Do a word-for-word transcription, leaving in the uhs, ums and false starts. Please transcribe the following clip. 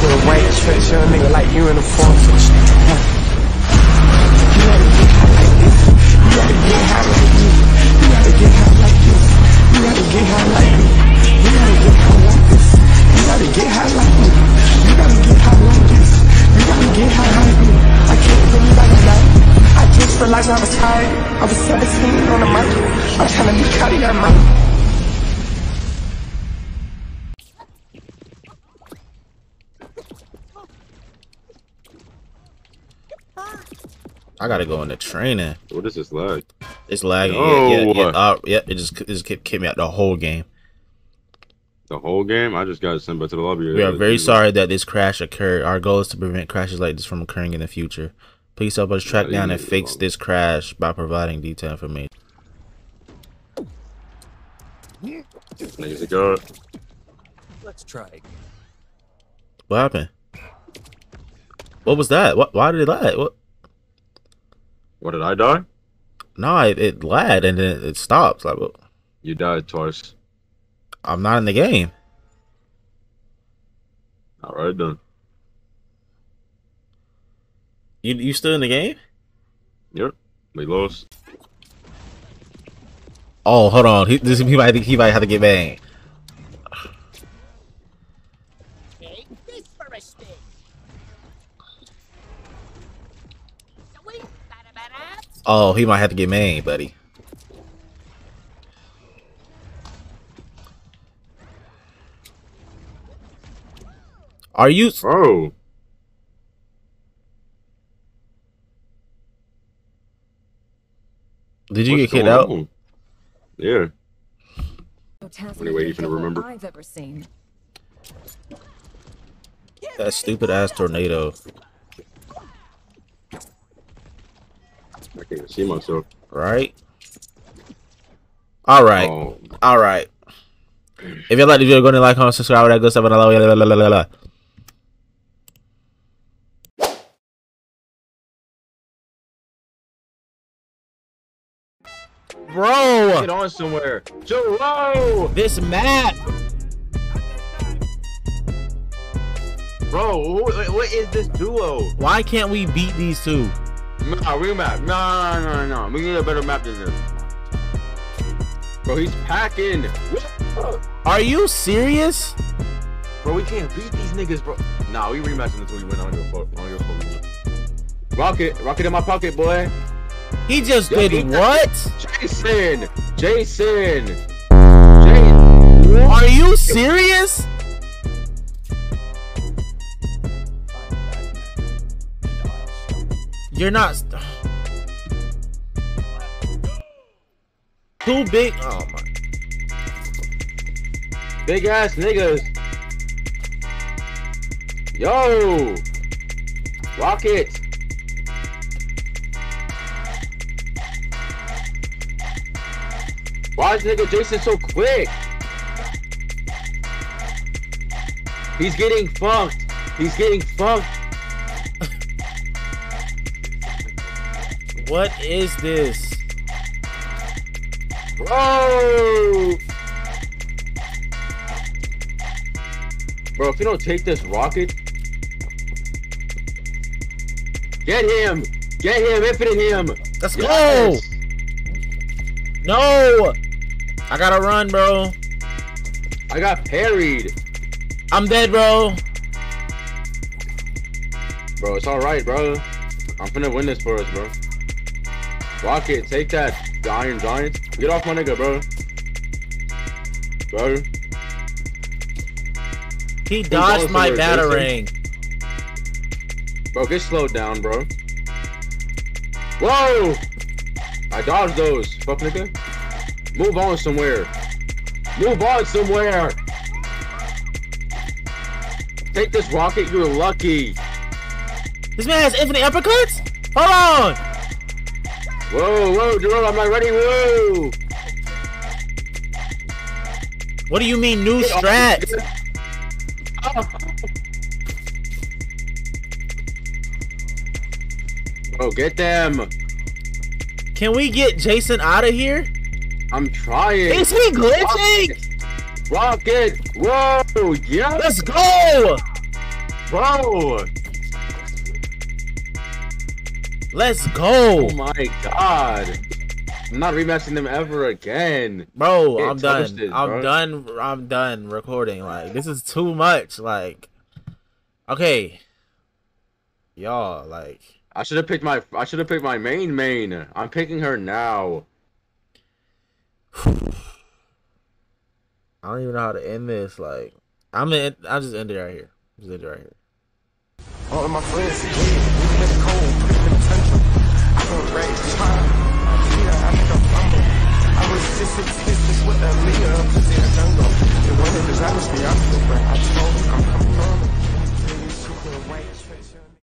Fucking white stretch young nigga like you in the force. You gotta get high like this. You gotta get high like me. You gotta get high like this. You gotta get high like me. You gotta get high like this. You gotta get high like me. You gotta get high like this. You gotta get high like me. I can't believe I got out. I just realized I was tired. I was seventeen on the mic. I'm trying to be caught in that mic. I gotta go into training. What is this lag? It's lagging. Oh. Yeah, yeah, yeah. Uh, yeah, it just, it just kept, kept me out the whole game. The whole game? I just got sent back to the lobby. We are very sorry that this crash occurred. Our goal is to prevent crashes like this from occurring in the future. Please help us track down and fix this crash by providing detailed information. Niggas go. Let's try again. What happened? What was that? What? Why did it lag? What? What, did I die? No, it, it lagged and then it, it stopped. Like, well, you died twice. I'm not in the game. All right then. You you still in the game? Yep. We lost. Oh, hold on. He this he might he might have to get banged. Take this for a spin. Oh, he might have to get main, buddy. Are you? Oh. Did you What's get kicked out? On? Yeah. Anyway, you can remember. I've ever seen. That stupid ass tornado. I can't even see myself. Right? Alright. Oh. Alright. If you like the video, go ahead and like, comment, subscribe, all that good stuff, and I love you. Bro! Get on somewhere. Joe! This map! Bro, who, what is this duo? Why can't we beat these two? Nah, we map. Nah, nah, nah, nah. We need a better map than this. Bro, he's packing. Are you serious? Bro, we can't beat these niggas, bro. Nah, we rematching until we win on your fuck. On your fuck. Rocket, rocket in my pocket, boy. He just yeah, did he what? Jason, Jason, Jason. Are you serious? You're not too big. Oh my! Big ass niggas. Yo, Rocket. Why is nigga Jason so quick? He's getting funked. He's getting funked. What is this? Bro! Bro, if you don't take this rocket... Get him! Get him! Infinite him! Let's yes. go! No! I gotta run, bro. I got parried. I'm dead, bro. Bro, it's alright, bro. I'm finna win this for us, bro. Rocket, take that, Iron Giant. Get off my nigga, bro. Bro. He dodged my batarang. Jason? Bro, get slowed down, bro. Whoa! I dodged those. Fuck, nigga. Move on somewhere. Move on somewhere! Take this rocket, you're lucky. This man has infinite uppercuts? Hold on! Whoa, whoa, Jerome, I'm not ready, whoa! What do you mean, new strat? Bro, get them! Can we get Jason out of here? I'm trying! Is he glitching? Rocket! Rocket. Whoa, yeah! Let's go! Bro! Let's go! Oh my god! I'm not rematching them ever again. Bro, I'm done. It, I'm bro. done. I'm done recording. Like, this is too much. Like, okay. Y'all, like. I should have picked my I should have picked my main main. I'm picking her now. I don't even know how to end this. Like, I'm in, I'll just end it right here. Just end it right here. Oh, and my friends, we, we